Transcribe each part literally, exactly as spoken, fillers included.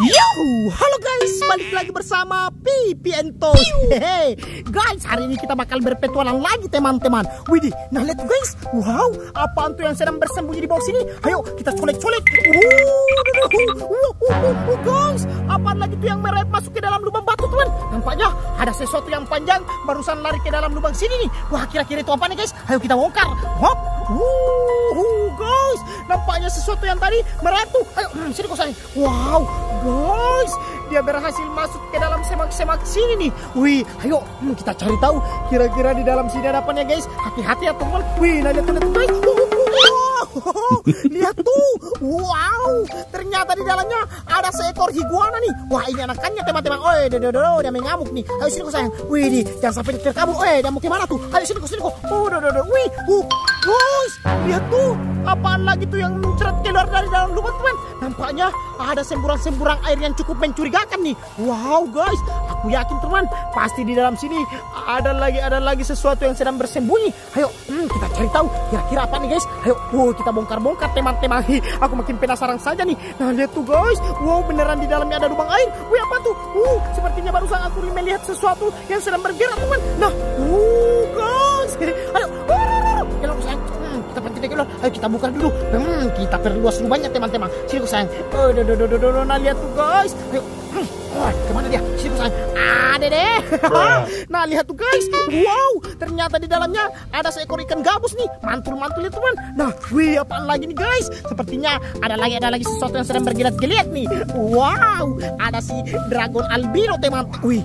Yo, halo guys, balik lagi bersama Pipi and Toys. Hey, guys, hari ini kita bakal berpetualang lagi teman-teman. Widih, nah lihat guys, wow, apaan tuh yang sedang bersembunyi di bawah sini? Ayo kita colek-colek. Wow, guys, apaan lagi tuh yang merayap masuk ke dalam lubang batu teman? Nampaknya ada sesuatu yang panjang barusan lari ke dalam lubang sini nih. Wah, kira-kira itu apa nih guys? Ayo kita bongkar. Hop, wuh, guys, nampaknya sesuatu yang tadi merayap tuh. Ayo, sini kau saya. Wow. Guys, dia berhasil masuk ke dalam semak-semak sini nih. Wih, ayo kita cari tahu kira-kira di dalam sini ada apa ya guys. Hati-hati ya teman. Wih, nah lihat tuh guys. Wow, lihat tuh. Wow, ternyata di dalamnya ada seekor iguana nih. Wah, ini anakannya teman-teman. Oi, dododo, dia mengamuk nih. Ayo sini kok sayang. Wih, di, jangan sampai dikir kamu. Eh, dia mau kemana tuh? Ayo sini kok, sini kok. Oh, dododo. Wih, uh, guys, lihat tuh. Apaan lagi tuh yang muncrat keluar dari dalam lubang teman? Nampaknya ada semburan-semburan air yang cukup mencurigakan nih. Wow guys, aku yakin teman pasti di dalam sini ada lagi ada lagi sesuatu yang sedang bersembunyi. Ayo hmm, kita cari tahu kira-kira apa nih guys. Ayo wow, kita bongkar-bongkar teman-teman. Aku makin penasaran saja nih. Nah lihat tuh guys, wow beneran di dalamnya ada lubang air. Wih apa tuh? Uh, sepertinya barusan aku melihat sesuatu yang sedang bergerak teman. Nah, uh guys, ayo. Ayo kita buka dulu. Hmm, kita perluas lubangnya teman-teman. Sini sayang. Oh, do do do do do. Nah lihat tuh guys. Ayo. Hmm. Oh, kemana dia? Sini sayang. Ah, deh. Nah lihat tuh guys. Wow, ternyata di dalamnya ada seekor ikan gabus nih. Mantul-mantul ya teman. Nah, wih apaan lagi nih guys? Sepertinya ada lagi ada lagi sesuatu yang sedang bergeliat-geliat nih. Wow, ada si dragon albino teman. Wih,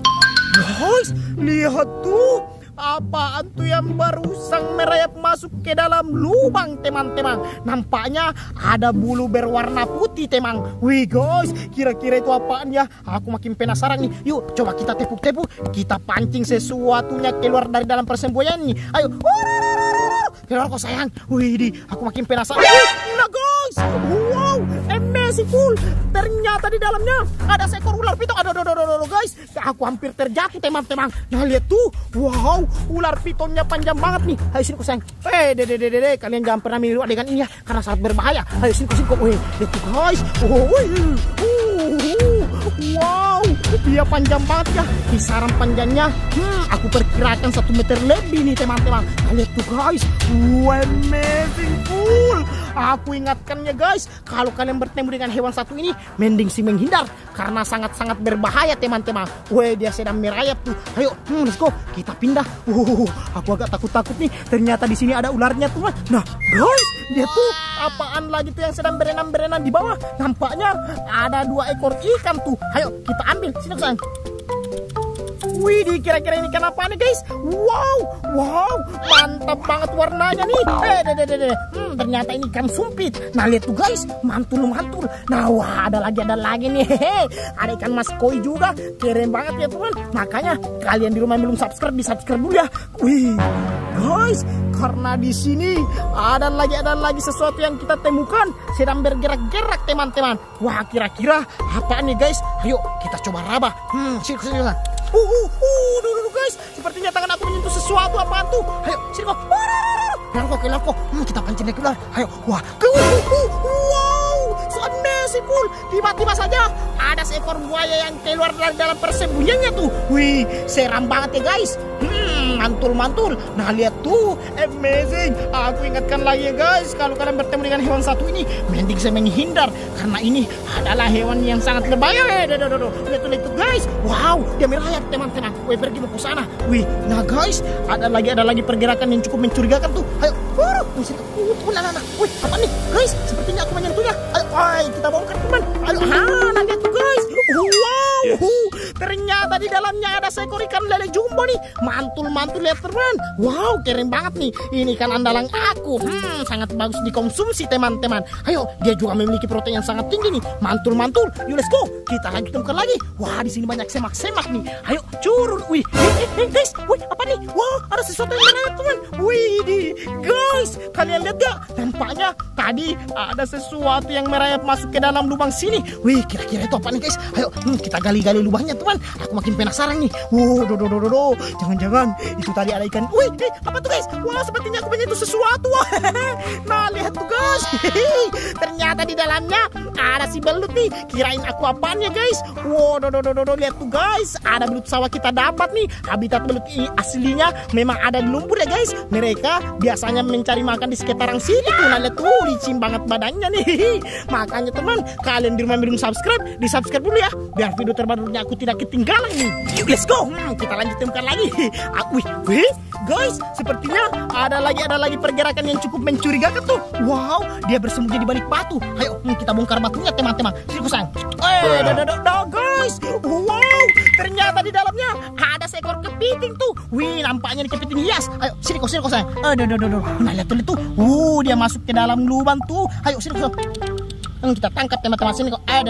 guys, lihat tuh. Apaan tuh yang barusan merayap masuk ke dalam lubang teman-teman? Nampaknya ada bulu berwarna putih teman. Wih guys, kira-kira itu apaan ya? Aku makin penasaran nih. Yuk coba kita tepuk-tepuk, kita pancing sesuatunya keluar dari dalam persembunyian nih. Ayo, keluar kok sayang. Wih di, aku makin penasaran. Nah guys, wow, amazing full. Ternyata di dalamnya ada seekor ular piton. Aduh, aduh, aduh, aduh guys, aku hampir terjatuh teman-teman. Nah lihat tuh, wow. Ular pitonnya panjang banget nih. Ayo sini kok sayang. Eh, deh, deh, deh, kalian jangan pernah milih adegan ini ya, karena sangat berbahaya. Ayo sini kok, sini kok. Wih, lihat tuh guys. Wow, dia panjang banget ya. Kisaran panjangnya, hmm, aku perkirakan satu meter lebih nih teman-teman. Lihat tuh guys, wow, amazing cool. Aku ingatkannya guys, kalau kalian bertemu dengan hewan satu ini, mending sih menghindar karena sangat-sangat berbahaya teman-teman. Weh, dia sedang merayap tuh. Ayo, hmm, let's go, kita pindah. Wow, aku agak takut-takut nih. Ternyata di sini ada ularnya tuh. Nah, guys, dia tuh apaan lagi tuh yang sedang berenang-berenang di bawah? Nampaknya ada dua ekor ikan tuh. Ayo kita ambil sini sayang. Widih, kira-kira ini kenapa nih guys? Wow, wow, mantap banget warnanya nih. Eh, deh, deh, deh. Hmm, ternyata ini ikan sumpit. Nah lihat tuh guys, mantul mantul. Nah wah, ada lagi ada lagi nih. Hehehe. Ada ikan mas koi juga, keren banget ya teman. Makanya kalian di rumah yang belum subscribe, di subscribe dulu ya. Wih, guys, karena di sini ada lagi ada lagi sesuatu yang kita temukan sedang bergerak-gerak teman-teman. Wah, kira-kira apa nih guys? Ayo kita coba raba. Hmm, sini sini. Uh, uh, uh, dulu, dulu guys, sepertinya tangan aku menyentuh sesuatu apa tuh? Ayo, sini kok. Keluar kok, keluar kok. Hmm, kita pancing keluar. Ayo, wah, keluar. Uh, uh, wow, so amazing cool. Tiba-tiba saja ada seekor buaya yang keluar dari dalam persembunyiannya tuh. Wih, seram banget ya guys. Hmm, mantul-mantul. Nah, lihat tuh, amazing. Aku ingatkan lagi ya guys, kalau kalian bertemu dengan hewan satu ini, mending saya menghindar karena ini adalah hewan yang sangat berbahaya. Eh, dodo dodo. Lihat tuh, lihat tuh guys. Wow, dia merayap teman-teman. Wih, pergi ke sana. Wih, nah guys, ada lagi ada lagi pergerakan yang cukup mencurigakan tuh. Ayo, buru, wih, uh, nah, nah, nah. Wih, apa nih, guys? Sepertinya aku menyentuhnya. Ayo, ayo kita bongkar teman. Ayo, ah, nah, lihat tuh guys. Wow, yes. Ternyata di dalamnya ada seekor ikan lele jumbo nih. Mantul-mantul lihat teman. Wow, keren banget nih. Ini ikan andalan aku. Hmm, sangat bagus dikonsumsi teman-teman. Ayo, dia juga memiliki protein yang sangat tinggi nih. Mantul-mantul. Yuk, let's go. Kita lanjutkan lagi. Wah, di sini banyak semak-semak nih. Ayo, curun. Wih, eh, eh, guys. Wih, apa nih? Wah, ada sesuatu yang menarik teman. Wih, guys. Kalian lihat gak? Nampaknya tadi ada sesuatu yang merayap masuk ke dalam lubang sini. Wih, kira-kira itu apa nih guys? Ayo, hmm, kita gali-gali lubangnya teman. Aku makin penasaran nih. Wow, do do do do do. Jangan-jangan itu tadi ada ikan. Wih, eh, apa tuh guys? Wah, wow, sepertinya aku punya itu sesuatu. Nah, lihat tuh guys. Ternyata di dalamnya ada si belut nih. Kirain aku apaan ya guys. Wow, do do do do. Lihat tuh guys, ada belut sawah kita dapat nih. Habitat belut ini aslinya memang ada di lumpur ya guys. Mereka biasanya mencari makan di sekitaran sini tuh. Nah, lihat tuh, licin banget badannya nih. Makanya teman, kalian di rumah belum subscribe, di subscribe dulu ya. Biar video terbarunya aku tidak ketinggalan nih. Let's go. Hmm, kita lanjutkan lagi. Aku, wih, guys, sepertinya ada lagi ada lagi pergerakan yang cukup mencurigakan tuh. Wow, dia bersembunyi di balik batu. Ayo, hmm, kita bongkar batunya teman-teman. Sirkusan. Eh, dah dah dah guys. Wow, ternyata di dalamnya ada seekor kepiting tuh. Wih, nampaknya di kepiting hias. Ayo, sini kok, sini kok sayang. Eh, dah dah dah. Nah, lihat tuh, lihat tuh. Uh, dia masuk ke dalam lubang tuh. Ayo, sini kok. Kita tangkap teman-teman sini kok. Eh,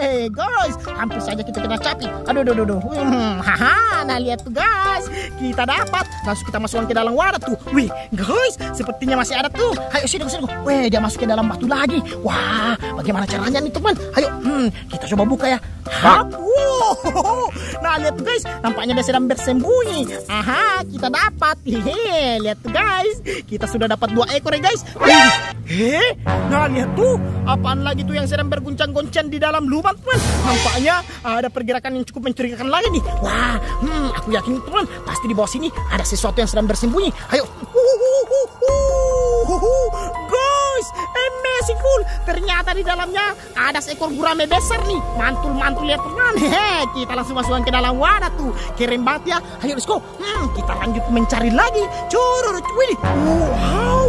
hey, guys, hampir saja kita kena capit. Aduh, aduh, aduh, hmm, haha. Nah, lihat tuh guys, kita dapat. Langsung kita masukkan ke dalam wadah tuh. Wih, guys, sepertinya masih ada tuh. Ayo sini, sini. Wih, dia masuk ke dalam batu lagi. Wah, bagaimana caranya nih teman? Ayo, hmm, kita coba buka ya. Hapu. Nah, lihat tuh guys, nampaknya dia sedang bersembunyi. Aha, kita dapat. Hehe, lihat tuh guys, kita sudah dapat dua ekor ya guys. Heh, nah lihat tuh, apaan lagi tuh yang sedang berguncang-guncang di dalam lubang teman? Nampaknya ada pergerakan yang cukup mencurigakan lagi nih. Wah, hmm, aku yakin teman pasti di bawah sini ada sesuatu yang sedang bersembunyi. Ayo, guys, amazing cool. Ternyata di dalamnya ada seekor gurame besar nih, mantul-mantul lihat teman. Hehe, kita langsung masukkan ke dalam wadah tuh, keren banget ya. Ayo let's go, hmm, kita lanjut mencari lagi. Curut, wih, wow,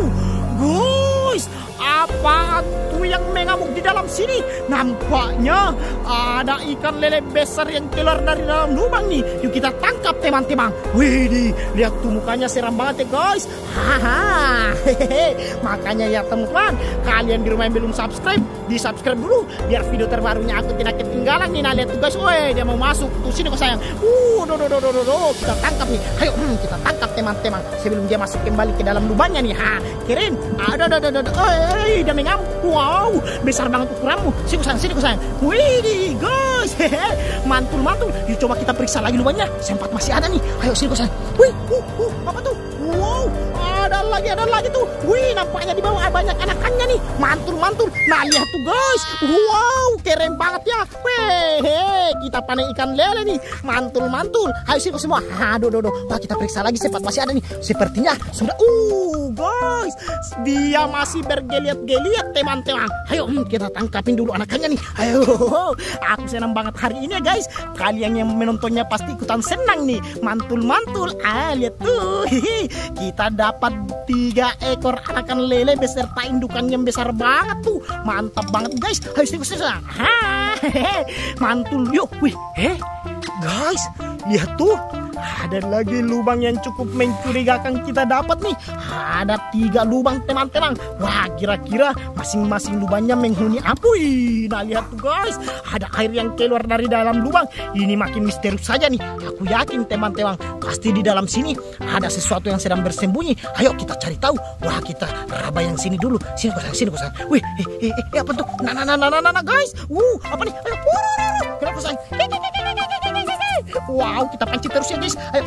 guys. Apaan tuh yang mengamuk di dalam sini? Nampaknya ada ikan lele besar yang keluar dari dalam lubang nih. Yuk kita tangkap teman-teman. Wih, lihat tuh mukanya seram banget ya guys. Haha. Makanya ya teman-teman, kalian di rumah yang belum subscribe, di subscribe dulu biar video terbarunya aku tidak ketinggalan nih. Nah lihat tuh guys, woi dia mau masuk tuh sini kok sayang. Uh, do do do do do. Kita tangkap nih. Ayo hmm, kita tangkap teman-teman sebelum dia masuk kembali ke dalam lubangnya nih. Ha, keren. Ada ada ada ada. Hei, dia mengamuk. Wow, besar banget ukuranmu. Sini kusang, sini kusang. Wih, guys, mantul-mantul. Yuk coba kita periksa lagi lubangnya. Sempat masih ada nih. Ayo sini kusang. Wih, uh, uh, apa tuh? Wow, ada lagi, ada lagi tuh. Wih, nampaknya di bawah banyak anakannya nih. Mantul-mantul. Nah, lihat tuh guys. Wow, keren banget ya. Wih, kita panen ikan lele nih. Mantul-mantul. Ayo sini semua. Aduh, aduh, aduh. Wah, kita periksa lagi. Sempat masih ada nih. Sepertinya sudah. Uh, guys, dia masih bergeliat-geliat teman-teman. Ayo kita tangkapin dulu anakannya nih. Ayo, aku senang banget hari ini ya guys. Kalian yang menontonnya pasti ikutan senang nih. Mantul-mantul. Ah, lihat tuh. Kita dapat tiga ekor anakan lele beserta indukannya besar banget tuh. Mantap banget guys. Ayo sini kesana. Mantul yuk. Wih, eh guys, lihat tuh. Ada lagi lubang yang cukup mencurigakan kita dapat nih. Ada tiga lubang teman-teman. Wah, kira-kira masing-masing lubangnya menghuni apui. Nah, lihat tuh guys, ada air yang keluar dari dalam lubang. Ini makin misterius saja nih. Aku yakin teman-teman, pasti di dalam sini ada sesuatu yang sedang bersembunyi. Ayo kita cari tahu. Wah, kita raba yang sini dulu. Sini kosong, sini kosong. Wih, eh, eh, eh, apa tuh? Nah, nah, nah, nah, nah, nah guys. Wuh, apa nih? Ayo, kenapa kosong? Wow, kita pancing terus ya guys. Ayo.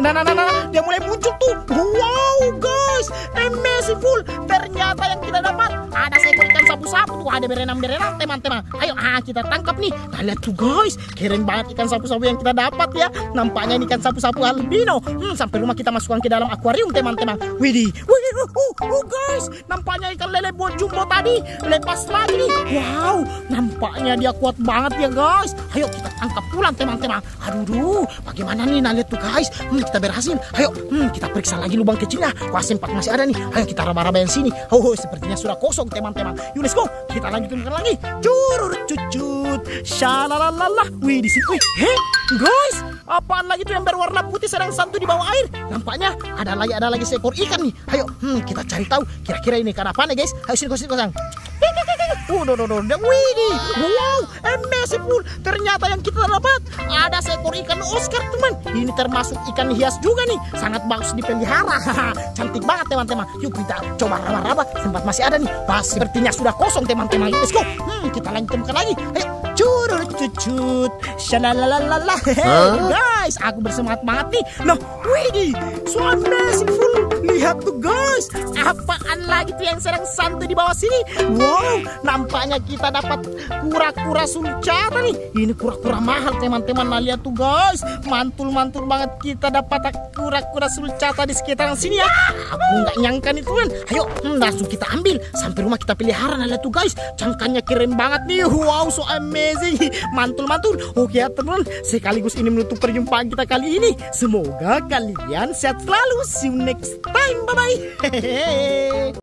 Nah, nah, nah, nah, dia mulai muncul tuh. Wow, guys, amazing full. Ternyata yang kita dapat ada seekor ikan sapu-sapu tuh, ada berenang-berenang teman-teman. Ayo, ah, kita tangkap nih. Nah, lihat tuh guys, keren banget ikan sapu-sapu yang kita dapat ya. Nampaknya ini ikan sapu-sapu albino. Hmm, sampai rumah kita masukkan ke dalam akuarium teman-teman. Widih, widih, uh, uh, uh, guys, nampaknya ikan lele buat jumbo tadi lepas lagi nih. Wow, nampaknya dia kuat banget ya guys. Ayo kita tangkap pulang teman-teman. Aduh, bagaimana nih? Nah, lihat tuh guys, hmm, kita berhasil. Ayo, hmm, kita periksa lagi lubang kecilnya. Wah, sempat masih ada nih. Ayo kita raba-raba yang sini. Oh, sepertinya sudah kosong teman-teman. Yuk, let's go. Kita lanjutkan lagi. Curur cucut. Shalalalalala. Wih, di sini. Wih, heh, guys, apaan lagi tuh yang berwarna putih sedang santu di bawah air? Nampaknya ada lagi ada lagi seekor ikan nih. Ayo, hmm, kita cari tahu kira-kira ini ikan apaan ya guys. Ayo sini kosong kosong. Oh, no, no, no. Widih, wow, amazing pool. Ternyata yang kita dapat ada seekor ikan Oscar, teman. Ini termasuk ikan hias juga nih. Sangat bagus dipelihara. Cantik banget, teman-teman. Yuk kita coba raba-raba. Tempat masih ada nih. Pas sepertinya sudah kosong, teman-teman. Let's go. Hmm, kita lanjutkan lagi. Ayo. Curut cucut, shalalalala, hehehe, huh? Guys, aku bersemangat banget nih. Loh, wih, so amazing full. Lihat tuh guys, apaan lagi tuh yang sedang santai di bawah sini? Wow, nampaknya kita dapat kura-kura sulcata nih. Ini kura-kura mahal, teman-teman. Nah, lihat tuh guys, mantul-mantul banget kita dapat kura-kura sulcata di sekitaran sini ya. Aku nggak nyangka nih tuan. Ayo, hmm, langsung kita ambil sampai rumah kita pelihara. Nah, lihat tuh guys, cangkangnya keren banget nih. Wow, so amazing. Mantul-mantul. Oke ya teman, sekaligus ini menutup perjumpaan kita kali ini. Semoga kalian sehat selalu. See you next time. Bye-bye.